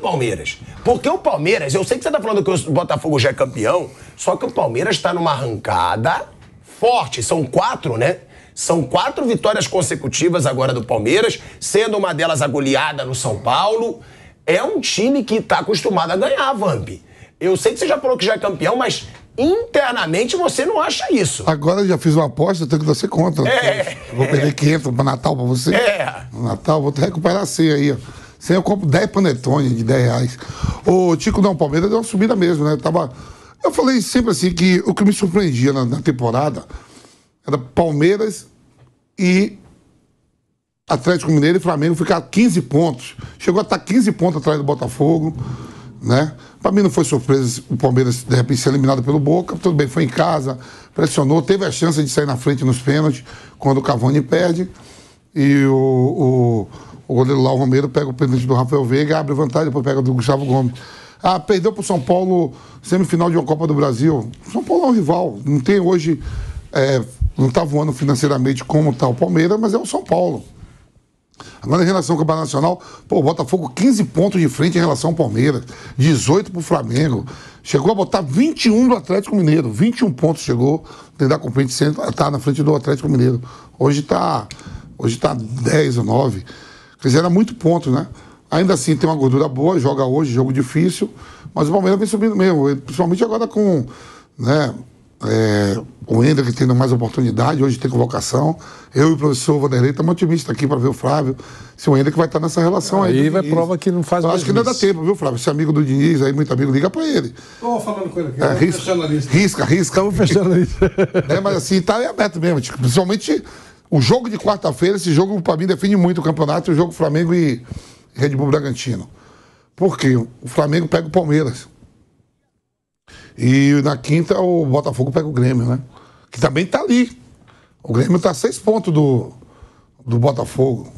Palmeiras. Porque o Palmeiras, eu sei que você tá falando que o Botafogo já é campeão, só que o Palmeiras tá numa arrancada forte. São 4, né? São 4 vitórias consecutivas agora do Palmeiras, sendo uma delas a goleada no São Paulo. É um time que tá acostumado a ganhar, Vamp. Eu sei que você já falou que já é campeão, mas internamente você não acha isso. Agora eu já fiz uma aposta, eu tenho que dar você conta. Vou perder 500 para Natal para você. No Natal, vou até recuperar a ceia aí, ó. Sem eu compro 10 panetones de 10 reais. O Tico, não, o Palmeiras deu uma subida mesmo, né? Eu falei sempre assim que o que me surpreendia na temporada era Palmeiras e Atlético Mineiro e Flamengo ficar 15 pontos. Chegou a estar 15 pontos atrás do Botafogo, né? Para mim não foi surpresa o Palmeiras, de repente, ser eliminado pelo Boca. Tudo bem, foi em casa, pressionou, teve a chance de sair na frente nos pênaltis, quando o Cavani perde. E o goleiro lá, o Romero, pega o pênalti do Rafael Veiga, abre vantagem, depois pega do Gustavo Gomes. Ah, perdeu pro São Paulo, semifinal de uma Copa do Brasil. São Paulo é um rival, não tem hoje... não está voando financeiramente como está o Palmeiras, mas é o São Paulo. Agora, em relação ao Campeonato Nacional, pô, o Botafogo 15 pontos de frente em relação ao Palmeiras, 18 para o Flamengo. Chegou a botar 21 do Atlético Mineiro, 21 pontos chegou, tentar cumprir, está na frente do Atlético Mineiro. Hoje está 10 ou 9. Quer dizer, era muito ponto, né? Ainda assim, tem uma gordura boa, joga hoje, jogo difícil, mas o Palmeiras vem subindo mesmo, principalmente agora com... né? O Endrick tendo mais oportunidade, hoje tem convocação. Eu e o professor Vanderlei estamos otimistas aqui para ver o Flávio. Se o Endrick vai estar nessa relação aí. Aí vai prova que não faz mais. Acho que não dá tempo, viu, Flávio? Esse amigo do Diniz, aí, muito amigo, liga para ele. Estou falando com ele aqui. Risca. Vamos fechando isso. Mas assim, está aberto mesmo. Tipo, principalmente o jogo de quarta-feira, esse jogo para mim define muito o campeonato, o jogo Flamengo e Red Bull Bragantino. Porque o Flamengo pega o Palmeiras. E na quinta o Botafogo pega o Grêmio, né? Que também tá ali. O Grêmio tá a 6 pontos do Botafogo.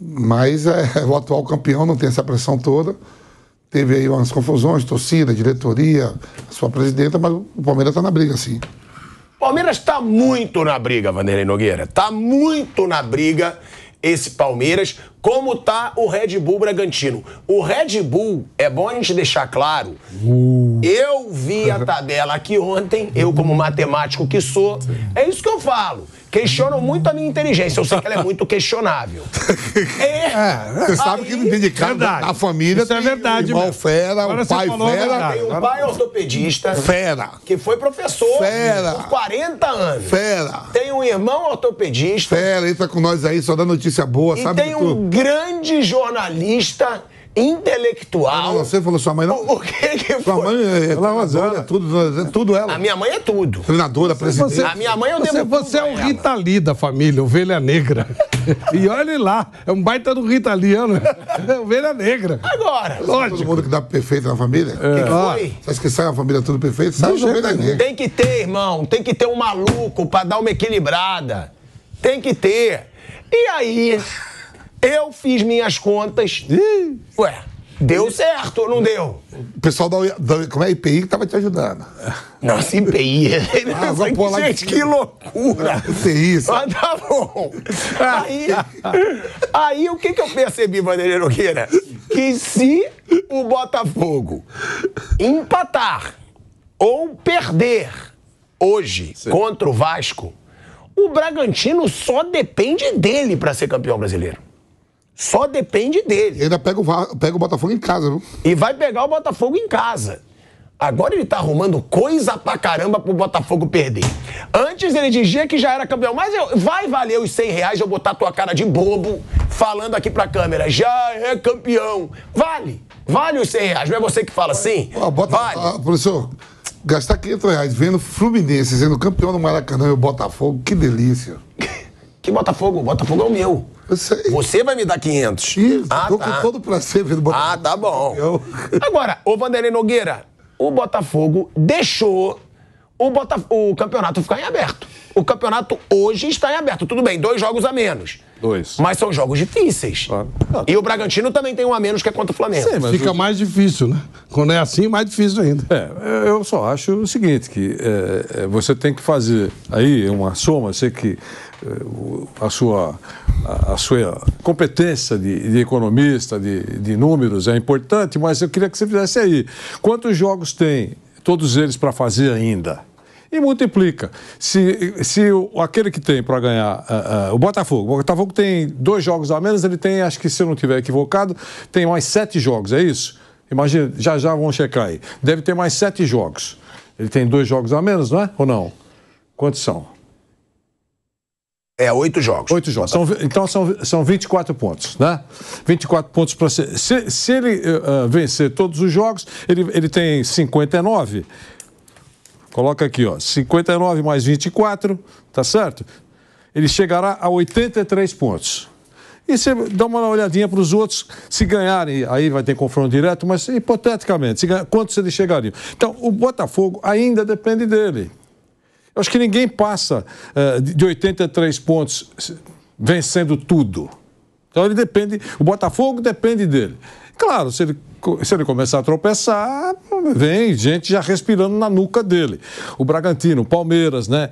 Mas o atual campeão não tem essa pressão toda. Teve aí umas confusões, torcida, diretoria, a sua presidenta, mas o Palmeiras tá na briga, sim. O Palmeiras tá muito na briga, Vanderlei Nogueira. Tá muito na briga esse Palmeiras, como tá o Red Bull Bragantino. O Red Bull, é bom a gente deixar claro, eu vi a tabela aqui ontem, eu como matemático que sou, é isso que eu falo, questionam muito a minha inteligência, eu sei que ela é muito questionável. Você sabe que não tem de cada a família, isso é verdade, o irmão fera, agora o pai fera. Tem um pai ortopedista fera, que foi professor fera, por 40 anos. Fera. Tem um irmão ortopedista. Fera, entra com nós aí, só dá notícia boa, e sabe? E tem um grande jornalista intelectual. Não, você falou sua mãe, não? O que foi? Sua mãe é tudo ela. A minha mãe é tudo. Treinadora, presidente. A minha mãe eu devo tudo. Você é o Rita Lee da família, ovelha negra. E olha lá, é um baita do Rita Lee, é ovelha negra. Agora, lógico. Todo mundo que dá perfeito na família. Quem foi? Você acha que sai a família tudo perfeito? Sai a ovelha negra. Tem que ter, irmão. Tem que ter um maluco pra dar uma equilibrada. Tem que ter. E aí... eu fiz minhas contas. Ué, deu certo ou não deu? O pessoal como é a IPI que tava te ajudando. Nossa, IPI. Gente, que loucura. Isso. Mas tá bom. Aí o que eu percebi, Vanderlei Nogueira? Que se o Botafogo empatar ou perder hoje contra o Vasco, o Bragantino só depende dele para ser campeão brasileiro. Só depende dele. Ainda pega o Botafogo em casa, viu? E vai pegar o Botafogo em casa. Agora ele tá arrumando coisa pra caramba pro Botafogo perder. Antes ele dizia que já era campeão, mas vai valer os 100 reais eu botar tua cara de bobo falando aqui pra câmera, já é campeão. Vale os 100 reais, não é você que fala assim? Professor, gastar 500 reais vendo Fluminense sendo campeão do Maracanã e o Botafogo, que delícia. Que Botafogo? O Botafogo é o meu. Você vai me dar 500. Tô com todo prazer vendo o Botafogo. Tá bom. Agora, ô Vanderlei Nogueira, o Botafogo deixou o campeonato ficar em aberto. O campeonato hoje está em aberto. Tudo bem, 2 jogos a menos. Dois. Mas são jogos difíceis. Claro. E o Bragantino também tem um a menos que é contra o Flamengo. Sim, mas fica mais difícil, né? Quando é assim, mais difícil ainda. É, eu só acho o seguinte, que você tem que fazer aí uma soma, sei que a sua competência de economista, de números é importante, mas eu queria que você fizesse aí. Quantos jogos tem todos eles para fazer ainda? E multiplica. Se aquele que tem para ganhar o Botafogo tem 2 jogos a menos, ele tem, acho que se eu não estiver equivocado, tem mais 7 jogos, é isso? Imagina, já vão checar aí. Deve ter mais 7 jogos. Ele tem 2 jogos a menos, não é? Ou não? Quantos são? É, 8 jogos. 8 jogos. Então são 24 pontos, né? 24 pontos para ser. Se ele vencer todos os jogos, ele tem 59. Coloca aqui, ó, 59 mais 24, tá certo? Ele chegará a 83 pontos. E você dá uma olhadinha para os outros, se ganharem, aí vai ter confronto direto, mas hipoteticamente, se ganhar, quantos ele chegaria? Então, o Botafogo ainda depende dele. Eu acho que ninguém passa de 83 pontos vencendo tudo. Então, ele depende, o Botafogo depende dele. Claro, se ele começar a tropeçar, vem gente já respirando na nuca dele. O Bragantino, o Palmeiras, né?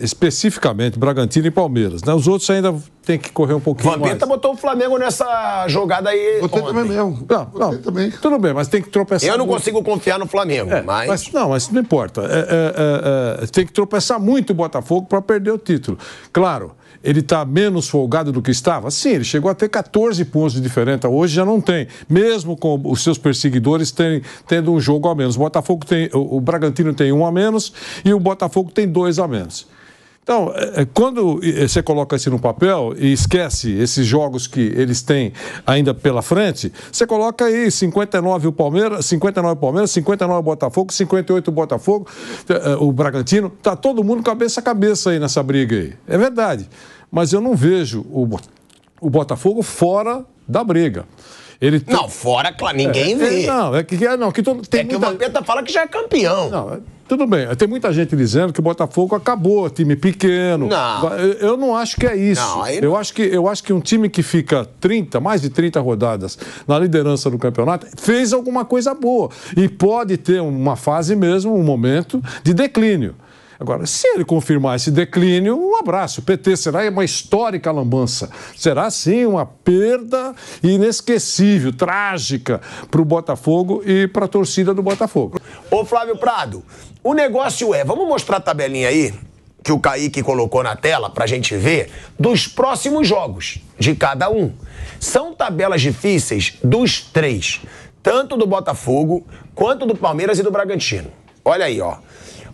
Especificamente, Bragantino e Palmeiras, né? Os outros ainda tem que correr um pouquinho mais. Vampeta botou o Flamengo nessa jogada aí. Botei também mesmo. Não, também. Tudo bem, mas tem que tropeçar. Eu não consigo confiar no Flamengo, mas não importa. Tem que tropeçar muito o Botafogo para perder o título. Claro. Ele está menos folgado do que estava? Sim, ele chegou a ter 14 pontos de diferença. Hoje já não tem. Mesmo com os seus perseguidores tendo um jogo a menos. O Bragantino tem 1 a menos e o Botafogo tem 2 a menos. Então, quando você coloca isso no papel e esquece esses jogos que eles têm ainda pela frente, você coloca aí 59 o Palmeiras, 59 o Botafogo, 58 o Botafogo, o Bragantino. Tá todo mundo cabeça a cabeça aí nessa briga aí. É verdade. Mas eu não vejo o Botafogo fora da briga. Não, fora, claro, ninguém vê. O Vampeta fala que já é campeão. Não, tudo bem, tem muita gente dizendo que o Botafogo acabou, time pequeno. Não. Eu não acho que é isso. Não, eu acho que um time que fica mais de 30 rodadas na liderança do campeonato fez alguma coisa boa e pode ter uma fase mesmo, um momento de declínio. Agora, se ele confirmar esse declínio, um abraço. O PT será uma histórica lambança. Será, sim, uma perda inesquecível, trágica para o Botafogo e para a torcida do Botafogo. Ô, Flávio Prado, o negócio é... Vamos mostrar a tabelinha aí, que o Kaique colocou na tela, para a gente ver, dos próximos jogos de cada um. São tabelas difíceis dos 3, tanto do Botafogo, quanto do Palmeiras e do Bragantino. Olha aí, ó.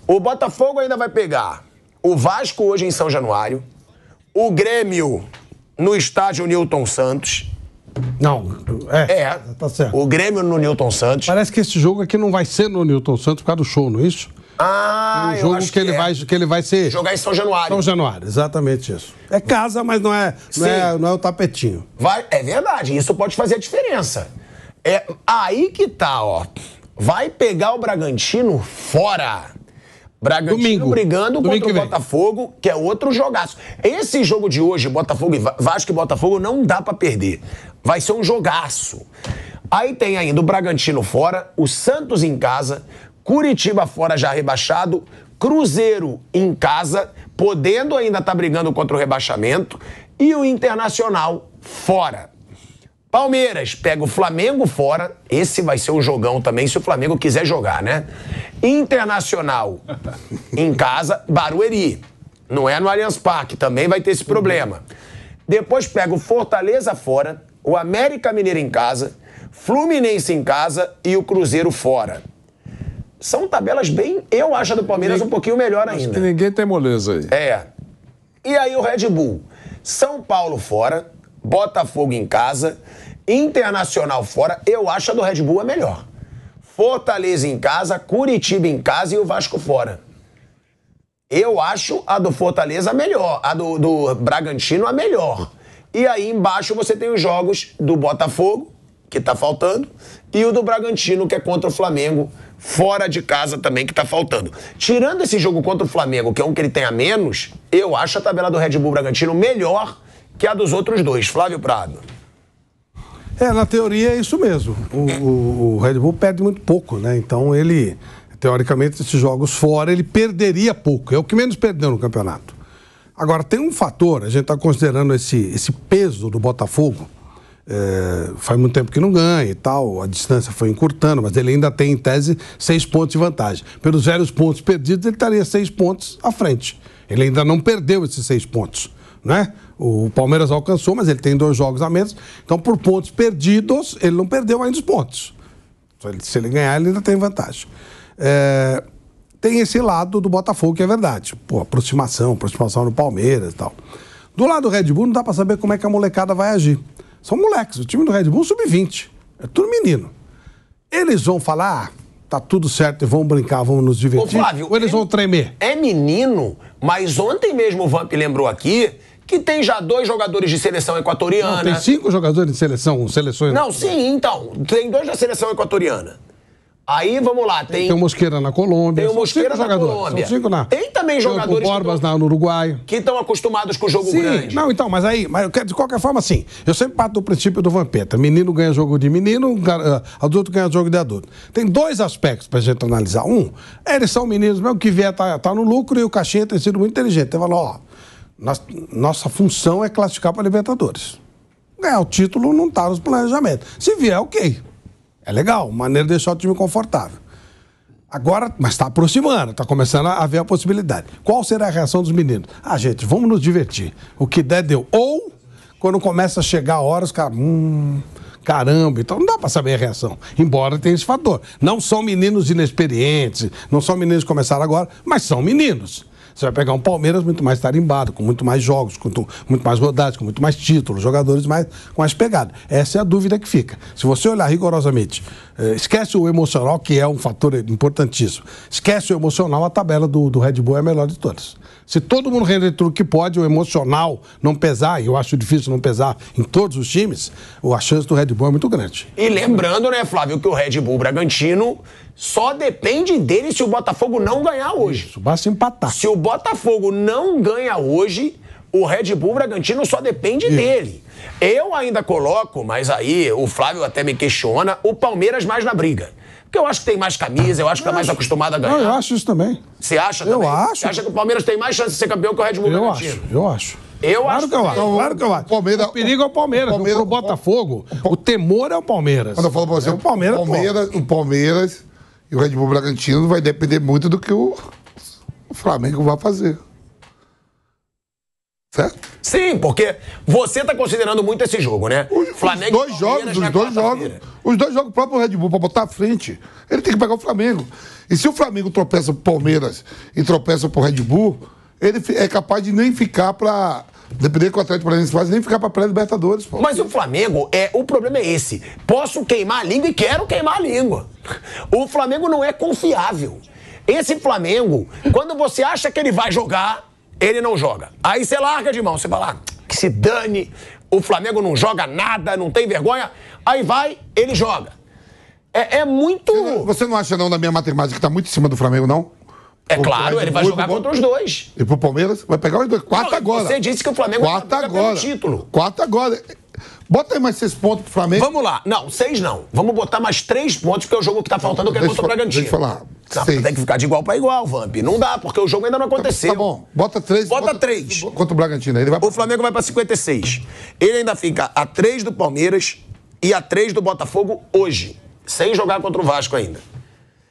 O Botafogo ainda vai pegar o Vasco hoje em São Januário, o Grêmio no estádio Newton Santos. Tá certo. O Grêmio no Newton Santos. Parece que esse jogo aqui não vai ser no Newton Santos por causa do show, não é isso? Ah, eu acho que é. Ele vai ser... Jogar em São Januário. São Januário, exatamente isso. É casa, mas não é o tapetinho. É verdade, isso pode fazer a diferença. É aí que tá, ó. Vai pegar o Bragantino fora. Bragantino brigando contra o Botafogo, que é outro jogaço. Esse jogo de hoje, Vasco e Botafogo, não dá pra perder. Vai ser um jogaço. Aí tem ainda o Bragantino fora, o Santos em casa, Curitiba fora já rebaixado, Cruzeiro em casa, podendo ainda estar brigando contra o rebaixamento, e o Internacional fora. Palmeiras pega o Flamengo fora. Esse vai ser um jogão também, se o Flamengo quiser jogar, né? Internacional em casa, Barueri. Não é no Allianz Parque, também vai ter esse problema. Depois pega o Fortaleza fora, o América Mineiro em casa, Fluminense em casa e o Cruzeiro fora. São tabelas bem... Eu acho a do Palmeiras um pouquinho melhor ainda. Acho que ninguém tem moleza aí. É. E aí o Red Bull. São Paulo fora, Botafogo em casa, Internacional fora, eu acho a do Red Bull é melhor. Fortaleza em casa, Curitiba em casa e o Vasco fora. Eu acho a do Fortaleza melhor, a do Bragantino a melhor. E aí embaixo você tem os jogos do Botafogo, que tá faltando, e o do Bragantino, que é contra o Flamengo, fora de casa também, que tá faltando. Tirando esse jogo contra o Flamengo, que é um que ele tem a menos, eu acho a tabela do Red Bull Bragantino melhor que a dos outros dois, Flávio Prado. É, na teoria é isso mesmo. O Red Bull perde muito pouco, né? Então ele, teoricamente, esses jogos fora, ele perderia pouco. É o que menos perdeu no campeonato. Agora, tem um fator, a gente está considerando esse peso do Botafogo. É, faz muito tempo que não ganha e tal, a distância foi encurtando, mas ele ainda tem, em tese, 6 pontos de vantagem. Pelos velhos pontos perdidos, ele estaria 6 pontos à frente. Ele ainda não perdeu esses 6 pontos, né? O Palmeiras alcançou, mas ele tem 2 jogos a menos. Então, por pontos perdidos, ele não perdeu ainda os pontos. Se ele ganhar, ele ainda tem vantagem. É, tem esse lado do Botafogo, que é verdade. Pô, aproximação no Palmeiras e tal. Do lado do Red Bull, não dá pra saber como é que a molecada vai agir. São moleques, o time do Red Bull sub-20, é tudo menino. Eles vão falar, tá tudo certo, e vão brincar, vão nos divertir. Ô, Flávio, ou eles vão tremer? É menino, mas ontem mesmo o Vamp lembrou aqui que tem já 2 jogadores de seleção equatoriana. Não, tem 5 jogadores de seleções... Não, sim, então, tem 2 da seleção equatoriana. Aí, vamos lá, tem o Mosqueira na Colômbia. Tem o Mosqueira na Colômbia. São 5 na... Tem também jogadores... O Borbas no Uruguai. Que estão acostumados com o jogo grande. Não, então, mas aí... Mas de qualquer forma, assim, eu sempre parto do princípio do Vampeta. Menino ganha jogo de menino, adulto ganha jogo de adulto. Tem 2 aspectos pra gente analisar. Um, eles são meninos mesmo, que vier tá no lucro, e o Caixinha tem sido muito inteligente. Ele falou, ó, nossa função é classificar pra Libertadores. Ganhar o título não tá nos planejamentos. Se vier, ok. É legal, maneira de deixar o time confortável. Agora, mas está aproximando, está começando a haver a possibilidade. Qual será a reação dos meninos? Ah, gente, vamos nos divertir. O que der, deu. Ou, quando começa a chegar a hora, os caras... caramba, então não dá para saber a reação. Embora tenha esse fator. Não são meninos inexperientes, não são meninos que começaram agora, mas são meninos. Você vai pegar um Palmeiras muito mais tarimbado, com muito mais jogos, com muito mais rodadas, com muito mais títulos, jogadores com mais pegada. Essa é a dúvida que fica. Se você olhar rigorosamente, esquece o emocional, que é um fator importantíssimo. Esquece o emocional, a tabela do Red Bull é a melhor de todas. Se todo mundo render tudo que pode, o emocional não pesar, e eu acho difícil não pesar em todos os times, a chance do Red Bull é muito grande. E lembrando, né, Flávio, que o Red Bull Bragantino só depende dele se o Botafogo não ganhar hoje. Isso, basta empatar. Se o Botafogo não ganha hoje, o Red Bull Bragantino só depende dele. Eu ainda coloco, mas aí o Flávio até me questiona, o Palmeiras mais na briga. Porque eu acho que tem mais camisa, eu acho que é mais acostumado a ganhar. Não, eu acho isso também. Você acha também? Eu acho. Você acha que o Palmeiras tem mais chance de ser campeão que o Red Bull Bragantino? Eu acho. O perigo é o Palmeiras. O Botafogo, o temor é o Palmeiras. Quando eu falo pra você, o Palmeiras e o Red Bull Bragantino vai depender muito do que o Flamengo vai fazer. Certo? Sim, porque você está considerando muito esse jogo, né? Os dois jogos, o próprio Red Bull, para botar à frente, ele tem que pegar o Flamengo. E se o Flamengo tropeça pro Palmeiras e tropeça pro Red Bull, ele é capaz de nem ficar para... Dependendo do que o Atlético Mineiro faz, nem ficar para pré-Libertadores, pô. Mas o Flamengo, o problema é esse. Posso queimar a língua e quero queimar a língua. O Flamengo não é confiável. Esse Flamengo, quando você acha que ele vai jogar... Ele não joga. Aí você larga de mão, você fala, que se dane, o Flamengo não joga nada, não tem vergonha. Aí vai, ele joga. É muito... Você não acha, não, na minha matemática, que tá muito em cima do Flamengo, não? É claro, ele vai jogar contra os dois. E pro Palmeiras? Vai pegar os dois. 4 agora. Você disse que o Flamengo vai pegar o título. 4 agora. Bota aí mais 6 pontos pro Flamengo. Vamos lá. Não, 6 não. Vamos botar mais 3 pontos, porque é o jogo que tá faltando, que é contra o Bragantino. Deixa eu falar. Não, tem que ficar de igual pra igual, Vamp. Não dá, porque o jogo ainda não aconteceu. Tá bom. Bota 3. Bota 3. Contra o Bragantino. Ele vai... O Flamengo vai pra 56. Ele ainda fica a 3 do Palmeiras e a 3 do Botafogo hoje. Sem jogar contra o Vasco ainda.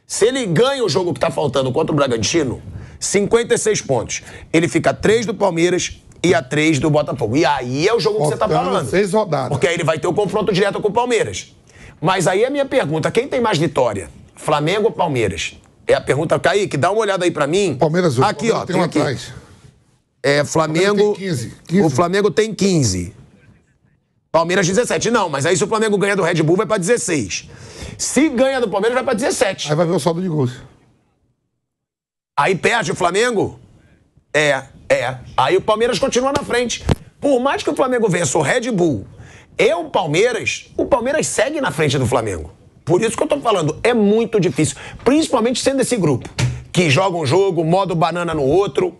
Se ele ganha o jogo que tá faltando contra o Bragantino, 56 pontos. Ele fica a 3 do Palmeiras e a 3 do Botafogo. E aí é o jogo que você tá falando. 6 rodadas. Porque aí ele vai ter o confronto direto com o Palmeiras. Mas aí a minha pergunta, quem tem mais vitória? Flamengo ou Palmeiras? É a pergunta, Kaique, dá uma olhada aí pra mim. Palmeiras hoje. Aqui, ó, tem aqui. Atrás. Flamengo tem 15. O Flamengo tem 15. Palmeiras 17. Não, mas aí se o Flamengo ganha do Red Bull, vai pra 16. Se ganha do Palmeiras, vai pra 17. Aí vai ver o saldo de gols. Aí perde o Flamengo? Aí o Palmeiras continua na frente. Por mais que o Flamengo vença o Red Bull e o Palmeiras segue na frente do Flamengo. Por isso que eu tô falando, é muito difícil. Principalmente sendo esse grupo, que joga um jogo, modo banana no outro.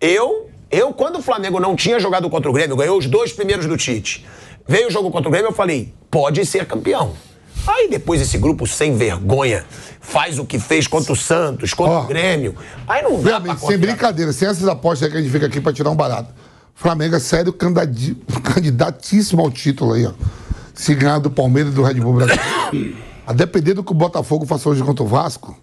Eu... Eu, quando o Flamengo não tinha jogado contra o Grêmio, ganhou os dois primeiros do Tite, veio o jogo contra o Grêmio, eu falei, pode ser campeão. Aí depois esse grupo sem vergonha faz o que fez contra o Santos, contra o Grêmio. Aí não dá pra confiar. Sem brincadeira, sem essas apostas que a gente fica aqui pra tirar um barato. Flamengo é sério candidatíssimo ao título aí, ó. Se ganhar do Palmeiras e do Red Bull Bragantino. A depender do que o Botafogo faça hoje contra o Vasco,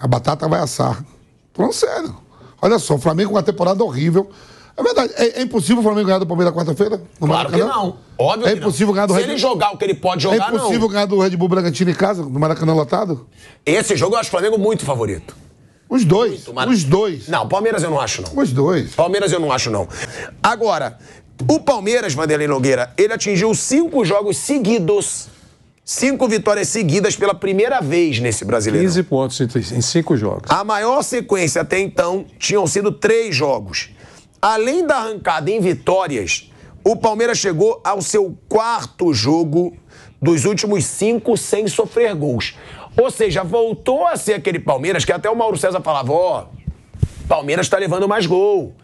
a batata vai assar. Falando sério. Olha só, o Flamengo com uma temporada horrível. É verdade, é impossível o Flamengo ganhar do Palmeiras quarta-feira? Claro Maracanã? Que não, óbvio é impossível que não. Ganhar do Red Bull. Se ele jogar o que ele pode jogar, não. É impossível ganhar do Red Bull Bragantino em casa, do Maracanã lotado? Esse jogo eu acho o Flamengo muito favorito. Os dois, os dois. Não, Palmeiras eu não acho, não. Os dois. Palmeiras eu não acho, não. Agora, o Palmeiras, Vanderlei Nogueira, ele atingiu 5 jogos seguidos, 5 vitórias seguidas pela primeira vez nesse Brasileiro. 15 pontos em 5 jogos. A maior sequência até então tinham sido 3 jogos. Além da arrancada em vitórias, o Palmeiras chegou ao seu 4º jogo dos últimos 5 sem sofrer gols. Ou seja, voltou a ser aquele Palmeiras que até o Mauro César falava, ó, Palmeiras tá levando mais gol,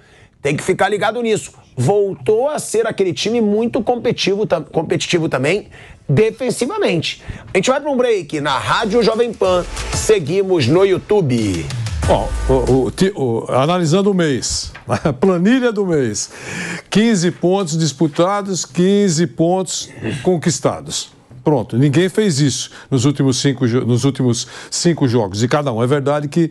tem que ficar ligado nisso. Voltou a ser aquele time muito competitivo também, defensivamente. A gente vai para um break na Rádio Jovem Pan, seguimos no YouTube. Bom, analisando o mês, a planilha do mês, 15 pontos disputados, 15 pontos conquistados. Pronto, ninguém fez isso nos últimos cinco jogos de cada um. É verdade que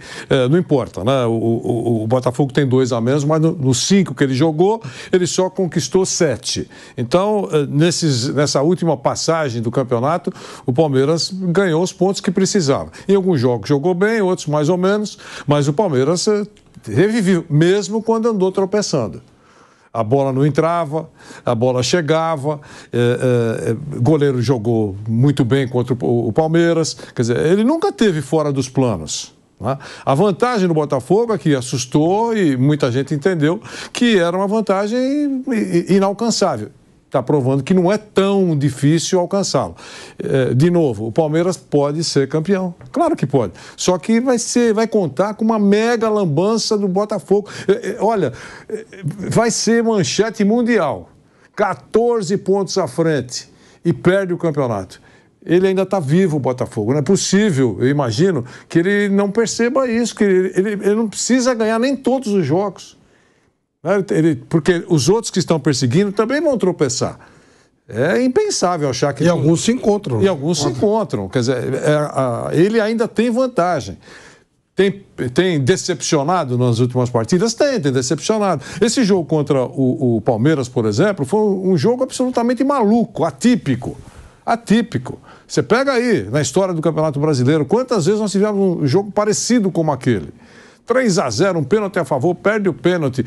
não importa, né? O Botafogo tem 2 a menos, mas nos 5 que ele jogou, ele só conquistou 7. Então, nessa última passagem do campeonato, o Palmeiras ganhou os pontos que precisava. Em alguns jogos jogou bem, outros mais ou menos, mas o Palmeiras reviveu, mesmo quando andou tropeçando. A bola não entrava, a bola chegava, goleiro jogou muito bem contra o Palmeiras. Quer dizer, ele nunca esteve fora dos planos. Né? A vantagem do Botafogo é que assustou e muita gente entendeu que era uma vantagem inalcançável. Está provando que não é tão difícil alcançá-lo. De novo, o Palmeiras pode ser campeão. Claro que pode. Só que vai contar com uma mega lambança do Botafogo. Olha, vai ser manchete mundial. 14 pontos à frente e perde o campeonato. Ele ainda está vivo, o Botafogo. Não é possível, eu imagino, que ele não perceba isso, que ele não precisa ganhar nem todos os jogos. Porque os outros que estão perseguindo também vão tropeçar. É impensável achar que... E alguns se encontram. E alguns se encontram. Quer dizer, ele ainda tem vantagem. Tem decepcionado nas últimas partidas? Tem decepcionado. Esse jogo contra o Palmeiras, por exemplo, foi um jogo absolutamente maluco, atípico. Atípico. Você pega aí, na história do Campeonato Brasileiro, quantas vezes nós tivemos um jogo parecido como aquele? 3 a 0, um pênalti a favor, perde o pênalti,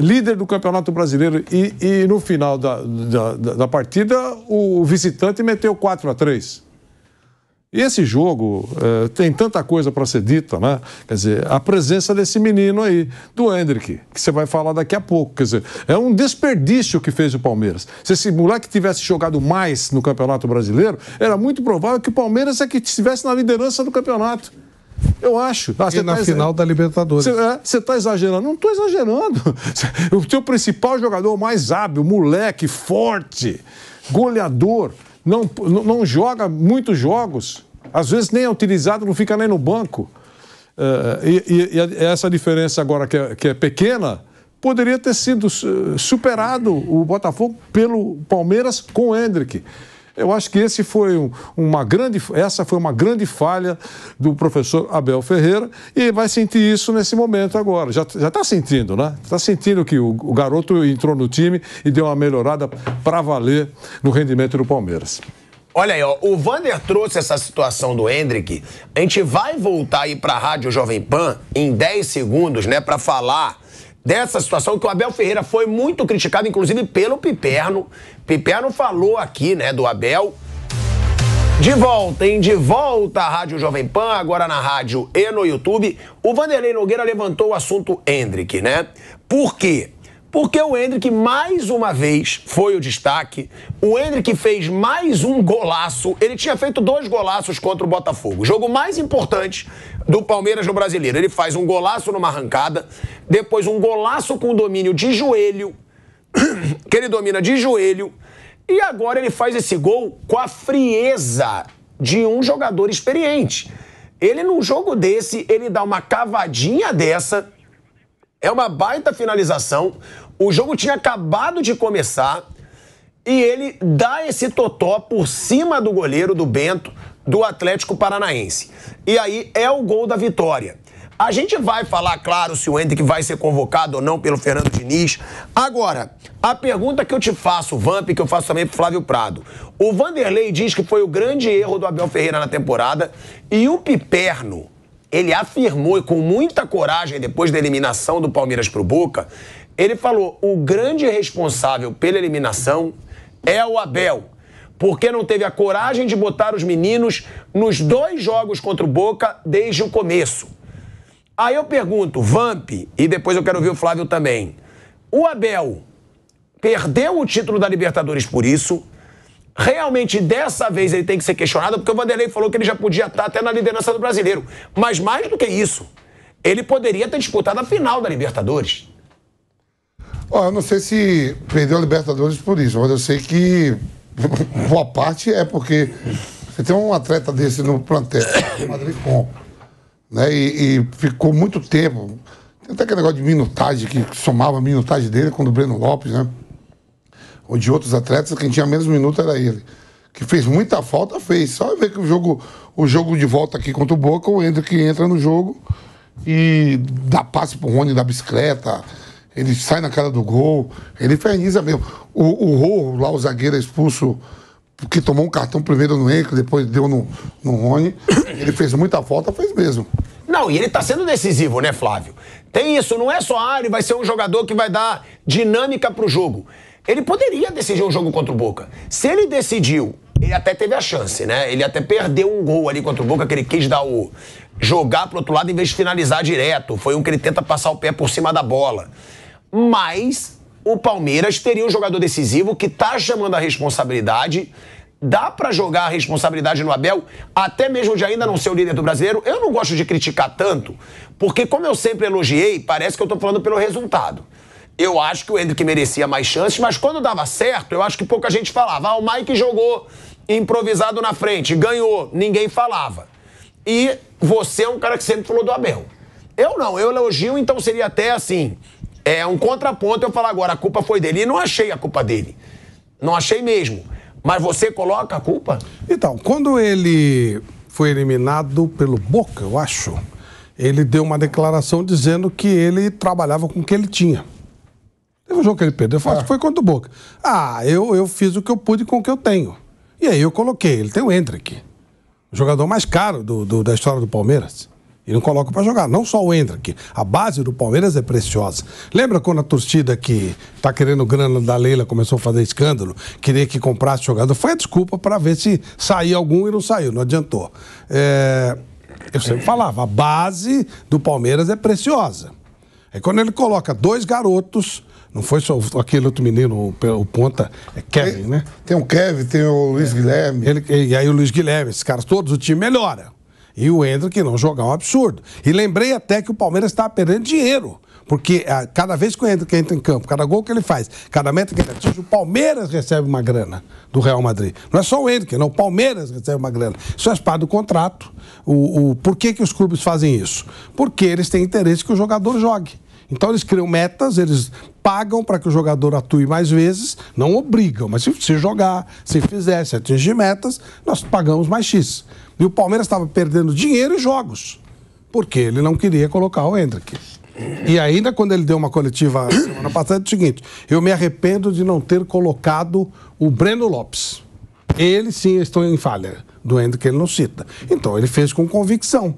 líder do Campeonato Brasileiro e no final da partida o visitante meteu 4 a 3. E esse jogo tem tanta coisa para ser dita, né? Quer dizer, a presença desse menino aí, do Endrick, que você vai falar daqui a pouco. Quer dizer, é um desperdício que fez o Palmeiras. Se esse moleque tivesse jogado mais no Campeonato Brasileiro, era muito provável que o Palmeiras é que estivesse na liderança do campeonato. Eu acho. E na final da Libertadores. Você está exagerando. Não estou exagerando. O teu principal jogador mais hábil, moleque, forte, goleador, não joga muitos jogos. Às vezes nem é utilizado, não fica nem no banco. E essa diferença agora que é pequena, poderia ter sido superado o Botafogo pelo Palmeiras com o Endrick. Eu acho que essa foi uma grande falha do professor Abel Ferreira e vai sentir isso nesse momento agora. Já está sentindo, né? Está sentindo que o garoto entrou no time e deu uma melhorada para valer no rendimento do Palmeiras. Olha aí, ó, o Vander trouxe essa situação do Endrick. A gente vai voltar aí para a Rádio Jovem Pan em 10 segundos, né, para falar dessa situação que o Abel Ferreira foi muito criticado, inclusive pelo Piperno. Piperno falou aqui, né, do Abel. De volta, hein? De volta à Rádio Jovem Pan, agora na rádio e no YouTube. O Vanderlei Nogueira levantou o assunto Endrick, né? Por quê? porque o Endrick, mais uma vez, foi o destaque. O Endrick fez mais um golaço. Ele tinha feito 2 golaços contra o Botafogo. O jogo mais importante do Palmeiras no Brasileiro. Ele faz um golaço numa arrancada, depois um golaço com domínio de joelho, que ele domina de joelho, e agora ele faz esse gol com a frieza de um jogador experiente. Ele, num jogo desse, ele dá uma cavadinha dessa. É uma baita finalização. O jogo tinha acabado de começar e ele dá esse totó por cima do goleiro do Bento, do Atlético Paranaense. E aí é o gol da vitória. A gente vai falar, claro, se o Endrick vai ser convocado ou não pelo Fernando Diniz. Agora, a pergunta que eu te faço, Vamp, que eu faço também pro Flávio Prado. O Vanderlei diz que foi o grande erro do Abel Ferreira na temporada e o Piperno, ele afirmou, e com muita coragem, depois da eliminação do Palmeiras pro Boca, ele falou, o grande responsável pela eliminação é o Abel, porque não teve a coragem de botar os meninos nos 2 jogos contra o Boca desde o começo. Aí eu pergunto, Vamp, e depois eu quero ouvir o Flávio também. O Abel perdeu o título da Libertadores por isso? Realmente, dessa vez, ele tem que ser questionado, porque o Vanderlei falou que ele já podia estar até na liderança do Brasileiro. Mas mais do que isso, ele poderia ter disputado a final da Libertadores. Oh, eu não sei se perdeu a Libertadores por isso, mas eu sei que boa parte é porque você tem um atleta desse no plantel, o Madrid compra. Né? E ficou muito tempo. Tem até aquele negócio de minutagem, que somava a minutagem dele com o do Breno Lopes, né? Ou de outros atletas, quem tinha menos minuto era ele. Que fez muita falta, fez. Só ver que o jogo de volta aqui contra o Boca, o Endrick entra no jogo e dá passe pro Rony da bicicleta, ele sai na cara do gol, ele inferniza mesmo. O Rô, lá o zagueiro expulso, que tomou um cartão primeiro no Enco, depois deu no Rony. Ele fez muita falta, fez mesmo. Não, e ele tá sendo decisivo, né, Flávio? Tem isso, não é só ah, ele vai ser um jogador que vai dar dinâmica pro jogo. Ele poderia decidir um jogo contra o Boca. Se ele decidiu, ele até teve a chance, né? Ele até perdeu um gol ali contra o Boca, que ele quis dar jogar pro outro lado em vez de finalizar direto. Foi um que ele tenta passar o pé por cima da bola. Mas o Palmeiras teria um jogador decisivo que tá chamando a responsabilidade. Dá pra jogar a responsabilidade no Abel, até mesmo de ainda não ser o líder do Brasileiro. Eu não gosto de criticar tanto, porque como eu sempre elogiei, parece que eu tô falando pelo resultado. Eu acho que o Endrick merecia mais chances, mas quando dava certo, eu acho que pouca gente falava. Ah, o Mike jogou improvisado na frente, ganhou, ninguém falava. E você é um cara que sempre falou do Abel. Eu não, eu elogio, então seria até assim... É um contraponto eu falar agora, a culpa foi dele. E não achei a culpa dele. Não achei mesmo. Mas você coloca a culpa? Então, quando ele foi eliminado pelo Boca, eu acho, ele deu uma declaração dizendo que ele trabalhava com o que ele tinha. Teve um jogo que ele perdeu, foi contra o Boca. Ah, eu fiz o que eu pude com o que eu tenho. E aí eu coloquei, ele tem o Endrick, o jogador mais caro da história do Palmeiras. E não coloca pra jogar, não só o Endrick. A base do Palmeiras é preciosa. Lembra quando a torcida que tá querendo grana da Leila começou a fazer escândalo? Queria que comprasse jogador. Foi a desculpa pra ver se saía algum e não saiu, não adiantou. Eu sempre falava, a base do Palmeiras é preciosa. Aí quando ele coloca 2 garotos, não foi só aquele outro menino, o ponta, é Kevin, né? Tem o Kevin, tem o Luiz Guilherme. E aí o Luiz Guilherme, esses caras todos, o time melhora. E o Endrick não jogar é um absurdo. E lembrei até que o Palmeiras estava perdendo dinheiro. Porque cada vez que o Endrick entra em campo, cada gol que ele faz, cada meta que ele atinge, o Palmeiras recebe uma grana do Real Madrid. Não é só o Endrick, não. O Palmeiras recebe uma grana. Isso é parte do contrato. Por que os clubes fazem isso? Porque eles têm interesse que o jogador jogue. Então eles criam metas, eles pagam para que o jogador atue mais vezes, não obrigam, mas se jogar, se fizer, se atingir metas, nós pagamos mais X. E o Palmeiras estava perdendo dinheiro e jogos, porque ele não queria colocar o Endrick. E ainda quando ele deu uma coletiva semana passada, é o seguinte, eu me arrependo de não ter colocado o Breno Lopes. Ele sim, estou em falha, do Endrick ele não cita. Então ele fez com convicção.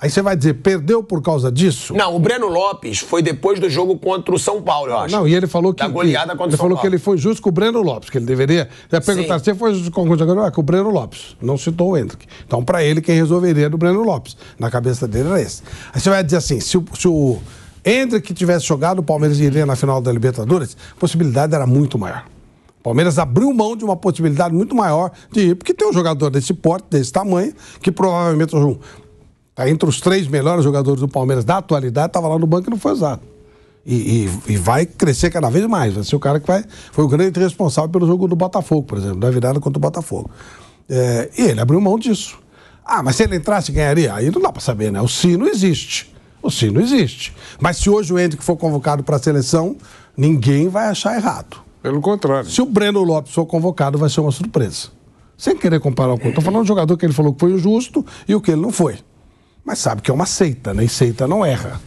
Aí você vai dizer, perdeu por causa disso? Não, o Breno Lopes foi depois do jogo contra o São Paulo, eu acho. Não, e ele falou que... Da goleada contra o São Paulo. Ele falou que ele foi justo com o Breno Lopes, que ele deveria... Já perguntaram, você foi justo com o Breno Lopes? Não citou o Endrick. Então, pra ele, quem resolveria era o Breno Lopes. Na cabeça dele era esse. Aí você vai dizer assim, se o Endrick que tivesse jogado, o Palmeiras iria na final da Libertadores, a possibilidade era muito maior. O Palmeiras abriu mão de uma possibilidade muito maior de ir, porque tem um jogador desse porte, desse tamanho, que provavelmente está entre os 3 melhores jogadores do Palmeiras da atualidade, estava lá no banco e não foi usado. E vai crescer cada vez mais. Vai ser o cara que foi o grande responsável pelo jogo do Botafogo, por exemplo, da virada contra o Botafogo. E ele abriu mão disso. Ah, mas se ele entrasse, ganharia? Aí não dá para saber, né? O sino existe. O sino existe. Mas se hoje o Endrick for convocado para a seleção, ninguém vai achar errado. Pelo contrário. Se o Breno Lopes for convocado, vai ser uma surpresa. Sem querer comparar o... Estou falando do jogador que ele falou que foi injusto e o que ele não foi. Mas sabe que é uma seita, né? E seita não erra.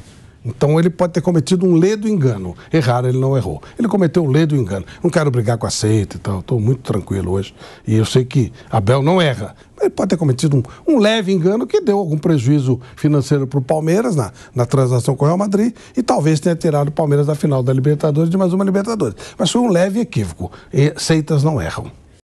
Então ele pode ter cometido um ledo engano. Errar, ele não errou. Ele cometeu um ledo engano. Não quero brigar com a seita e tal. Estou muito tranquilo hoje. E eu sei que Abel não erra. Mas ele pode ter cometido um leve engano que deu algum prejuízo financeiro para o Palmeiras na transação com o Real Madrid e talvez tenha tirado o Palmeiras da final da Libertadores, de mais uma Libertadores. Mas foi um leve equívoco. E seitas não erram.